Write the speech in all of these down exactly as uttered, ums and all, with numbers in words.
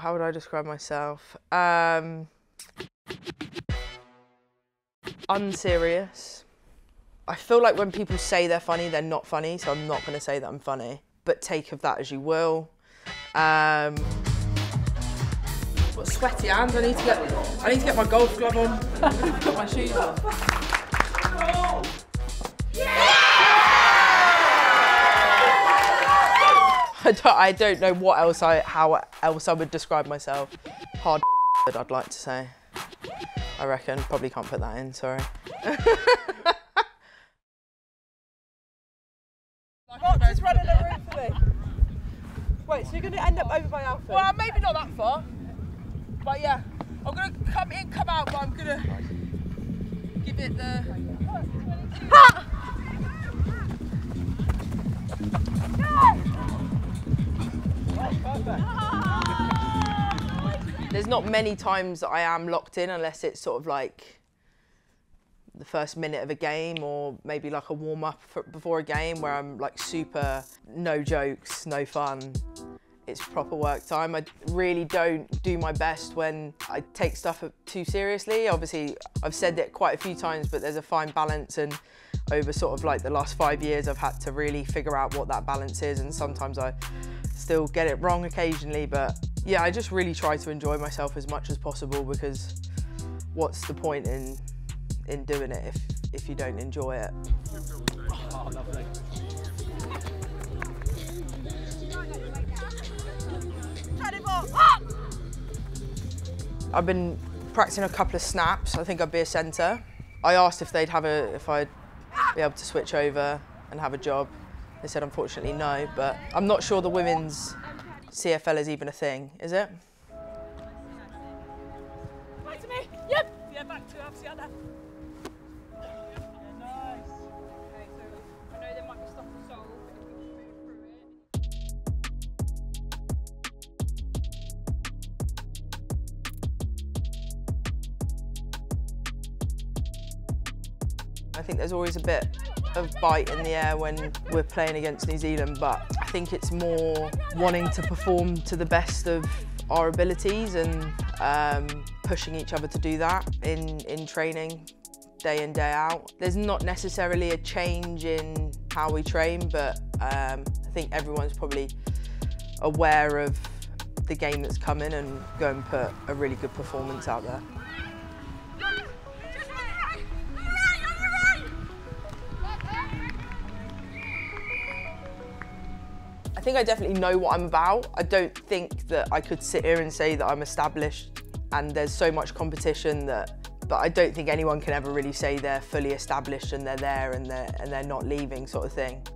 how would I describe myself? Um, unserious. I feel like when people say they're funny, they're not funny, so I'm not going to say that I'm funny. But take of that as you will. Um, I've got sweaty hands. I need to get. I need to get my golf glove on. Put my shoes on. I don't, I don't know what else I, how else I would describe myself. Hard that I'd like to say. I reckon, probably can't put that in, sorry. Not just running the room for me. Wait, so you're gonna end up over my outfit? Well, maybe not that far, but yeah. I'm gonna come in, come out, but I'm gonna give it the... Ha! There's not many times that I am locked in unless it's sort of like the first minute of a game or maybe like a warm up for, before a game where I'm like super no jokes, no fun. It's proper work time. I really don't do my best when I take stuff too seriously. Obviously, I've said it quite a few times, but there's a fine balance, and over sort of like the last five years, I've had to really figure out what that balance is, and sometimes I still get it wrong occasionally, but yeah, I just really try to enjoy myself as much as possible, because what's the point in in doing it if, if you don't enjoy it? Oh, lovely. I've been practicing a couple of snaps. I think I'd be a centre. I asked if they'd have a, if I'd be able to switch over and have a job. They said unfortunately no, but I'm not sure the women's C F L is even a thing, is it? Back to me. Yep. Yeah, back to us, yeah, nice. Okay, so I know there might be stuff to solve, but if we can move through it. I think there's always a bit of bite in the air when we're playing against New Zealand, but I think it's more wanting to perform to the best of our abilities and um, pushing each other to do that in, in training, day in, day out. There's not necessarily a change in how we train, but um, I think everyone's probably aware of the game that's coming and go and put a really good performance out there. I think I definitely know what I'm about. I don't think that I could sit here and say that I'm established and there's so much competition that, but I don't think anyone can ever really say they're fully established and they're there and they're, and they're not leaving sort of thing.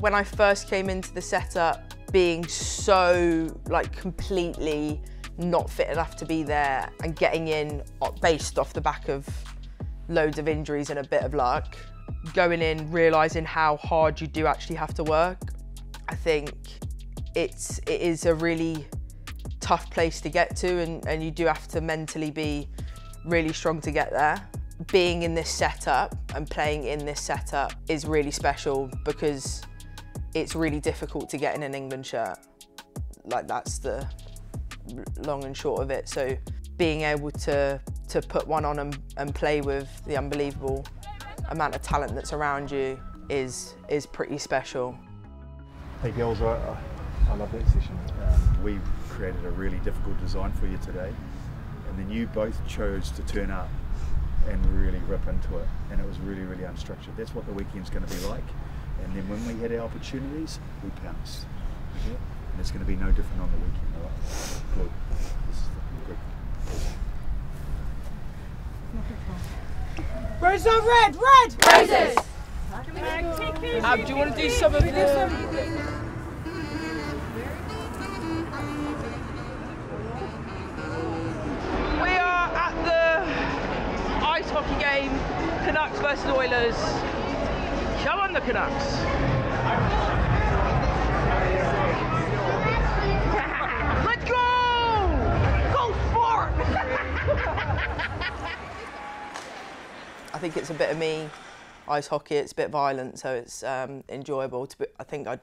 When I first came into the setup, being so like completely not fit enough to be there and getting in based off the back of loads of injuries and a bit of luck, going in, realizing how hard you do actually have to work, I think it's, it is a really tough place to get to, and, and you do have to mentally be really strong to get there. Being in this setup and playing in this setup is really special, because it's really difficult to get in an England shirt. Like, that's the long and short of it. So being able to, to put one on and, and play with the unbelievable amount of talent that's around you is, is pretty special. Hey girls, I, I love that session. Um, we created a really difficult design for you today, and then you both chose to turn up and really rip into it, and it was really, really unstructured. That's what the weekend's going to be like, and then when we had our opportunities, we pounced. Okay? And it's going to be no different on the weekend. All right? Good. This is good. Roses are red! Red! Roses! Ab, do you want to do some of the... We are at the ice hockey game, Canucks versus Oilers. Come on the Canucks. Let's go! Go for it! I think it's a bit of me. Ice hockey, it's a bit violent, so it's um, enjoyable. To be, I think I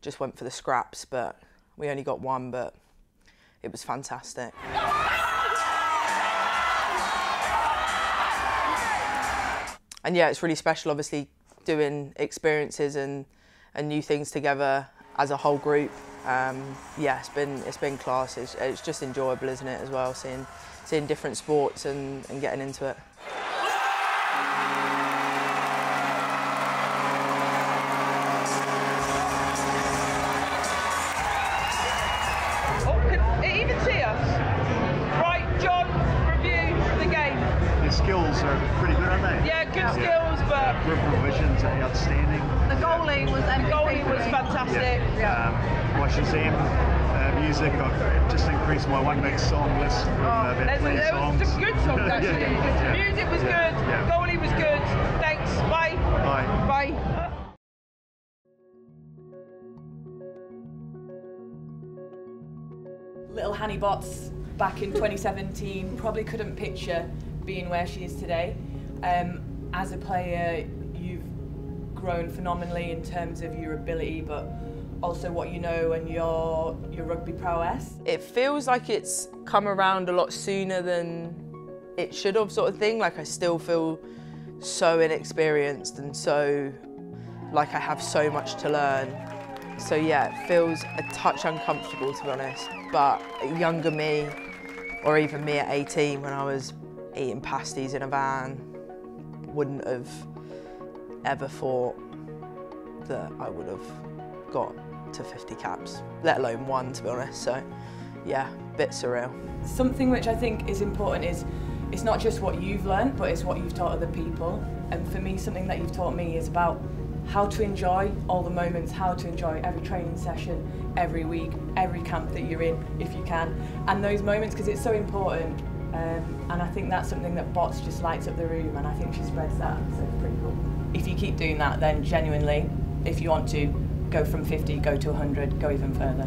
just went for the scraps, but we only got one, but it was fantastic. And yeah, it's really special, obviously, doing experiences and, and new things together as a whole group. Um, yeah, it's been, it's been class. It's, it's just enjoyable, isn't it, as well, seeing, seeing different sports and, and getting into it. Same uh, music. I've just increased my one next song list from uh, oh, their play songs. There was some good songs actually. yeah, yeah, yeah. Music was yeah, good, yeah. Goalie was good. Thanks, bye. Bye. Bye. Little Hannah Botts back in twenty seventeen probably couldn't picture being where she is today. Um, as a player, you've grown phenomenally in terms of your ability, but also what you know and your your rugby prowess. It feels like it's come around a lot sooner than it should have, sort of thing. Like, I still feel so inexperienced and so like I have so much to learn. So yeah, it feels a touch uncomfortable, to be honest. But younger me, or even me at eighteen when I was eating pasties in a van, wouldn't have ever thought that I would have got to fifty caps, let alone one, to be honest. So yeah, a bit surreal. Something which I think is important is it's not just what you've learned, but it's what you've taught other people. And for me, something that you've taught me is about how to enjoy all the moments, how to enjoy every training session, every week, every camp that you're in, if you can, and those moments, because it's so important. Um, and I think that's something that Botts just lights up the room, and I think she spreads that, so it's pretty cool. If you keep doing that, then genuinely, if you want to, go from fifty, go to one hundred, go even further.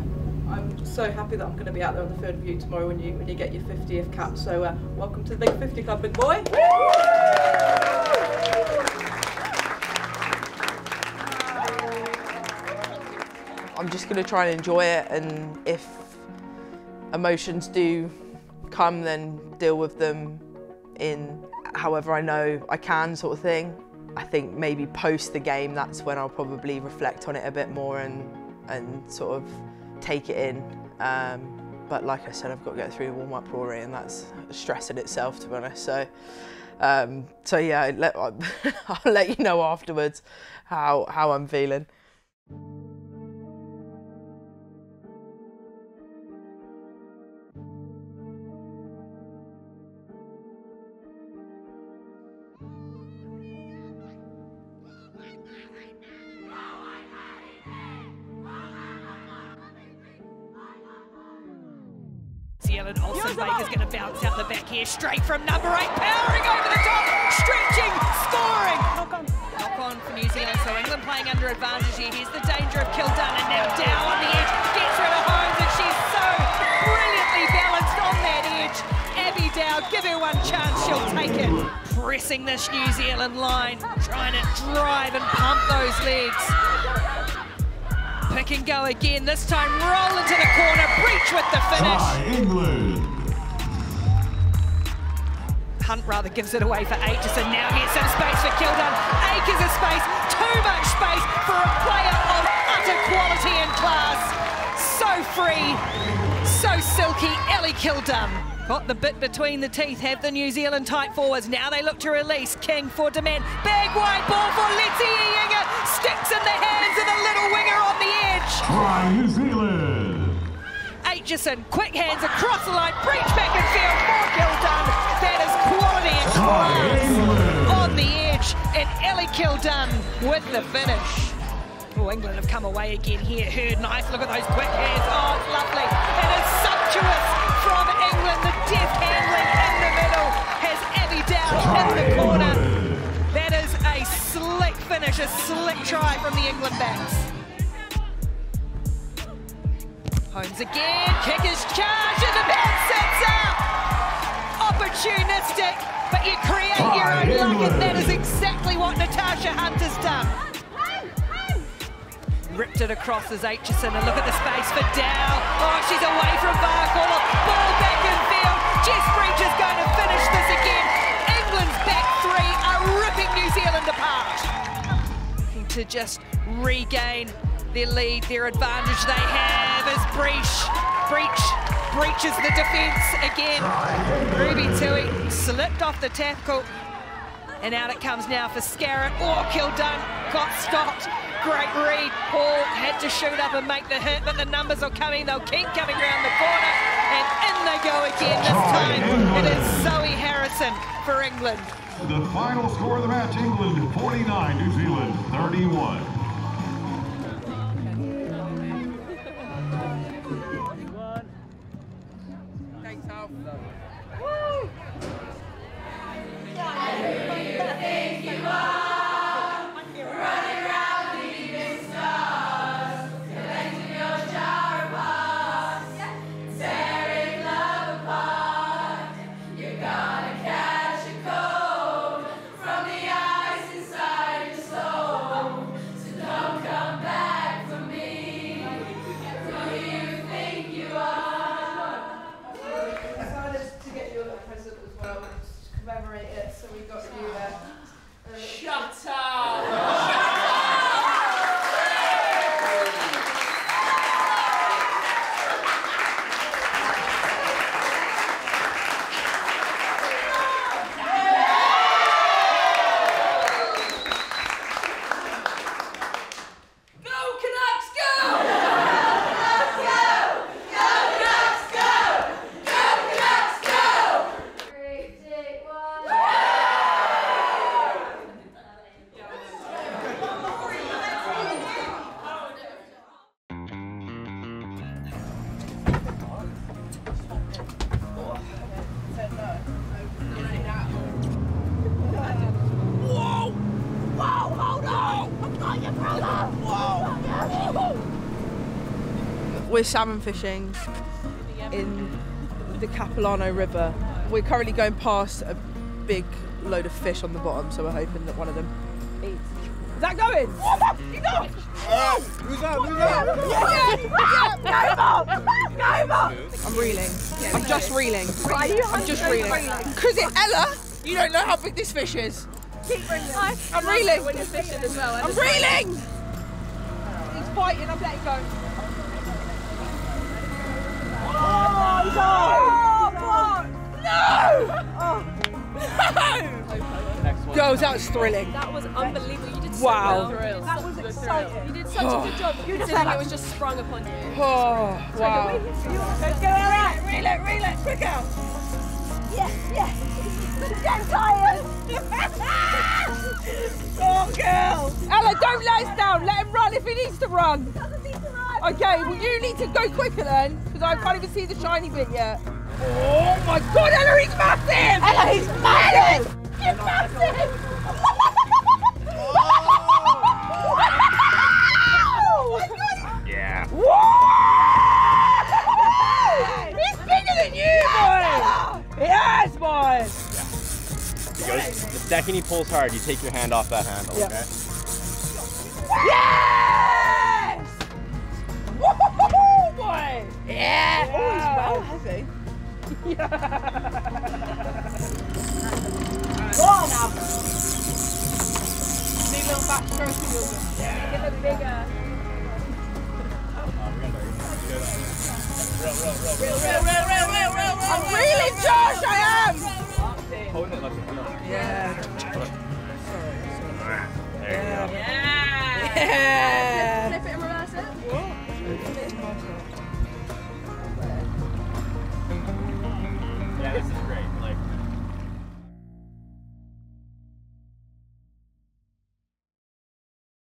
I'm so happy that I'm going to be out there on the field with you tomorrow when you, when you get your fiftieth cap, so uh, welcome to the Big fifty Club, big boy! I'm just going to try and enjoy it, and if emotions do come, then deal with them in however I know I can, sort of thing. I think maybe post the game, that's when I'll probably reflect on it a bit more and, and sort of take it in. Um, but like I said, I've got to get through the warm-up Rory, and that's stress in itself, to be honest. So, um, so yeah, I'll let, I'll let you know afterwards how, how I'm feeling. Also, Baker's going to bounce out the back here, straight from number eight, powering over the top, stretching, scoring. Knock on, knock on for New Zealand. So England playing under advantage here. Here's the danger of Kildun, and now Dow on the edge gets rid of Holmes, and she's so brilliantly balanced on that edge. Abby Dow, give her one chance, she'll take it. Pressing this New Zealand line, trying to drive and pump those legs. Pick and go again, this time roll into the corner, breach with the finish. Hi, England. Hunt rather gives it away for Aitchison, now here's some space for Kildun. Acres of space, too much space for a player of utter quality and class. So free, so silky, Ellie Kildun. Got the bit between the teeth, have the New Zealand tight forwards. Now they look to release, King for demand. Big wide ball for Letty Iinga, sticks in the hands of the little winger on the edge. Try New Zealand. Aitchison, quick hands across the line, breach back and field, more Kildun. That is quality and class on the edge, and Ellie Kildun with the finish. Oh, England have come away again here. Hurd, nice, look at those quick hands. Oh, it's lovely. It is sumptuous from England. The deft handling in the middle has Abby Dow in the corner. That is a slick finish, a slick try from the England backs. Holmes again, kick is charged, and the bounce sets out. Opportunistic, but you create your own luck, and that is exactly what Natasha Hunt has done. ripped it across as Aitchison, and look at the space for Dow. Oh, she's away from Barkall. Ball back in field. Jess Breach is going to finish this again. England's back three are ripping New Zealand apart. Looking to just regain their lead, their advantage they have is Breach. Breach breaches the defence again. Ruby Tui slipped off the tackle. And out it comes now for Scarrett. Oh, Kildun got stopped. Great read. Hall had to shoot up and make the hit, but the numbers are coming. They'll keep coming round the corner. And in they go again. This time it is Zoe Harrison for England. The final score of the match, England forty-nine, New Zealand thirty-one. We're salmon fishing in the Capilano River. We're currently going past a big load of fish on the bottom, so we're hoping that one of them eats. Is that going? He's on! Who's on? Who's on? I'm reeling. I'm just reeling. I'm just reeling. Because it, Ella, you don't know how big this fish is. Keep reeling. I'm reeling. When you're fishing as well. I'm reeling! He's biting, I've let it go. Oh, no! No! Oh. No! Girls, that was thrilling. That was unbelievable. You did so wow. well. That was exciting. You did such oh. a good job. You did it was just sprung upon you. Oh, so wow. Let's go, alright. Reel it, reel it. Quick out. Yes, yes. Get tired. Oh, girl. Ella, don't let us down. Let him run if he needs to run. Okay, well you need to go quicker then, because I can't even see the shiny bit yet. Oh my god, Ella, he's massive! Ella, he's massive! He's massive! Oh my god! Yeah. Whoa! He's bigger than you, boy! Yes, boy! Yeah. He goes, the second he pulls hard, you take your hand off that handle, yeah. Okay? Yeah! Oh, he's well heavy. Yeah! Go on now! Need a little backstroke to you. Yeah! Make it look bigger. Real, real, real, real, real, real.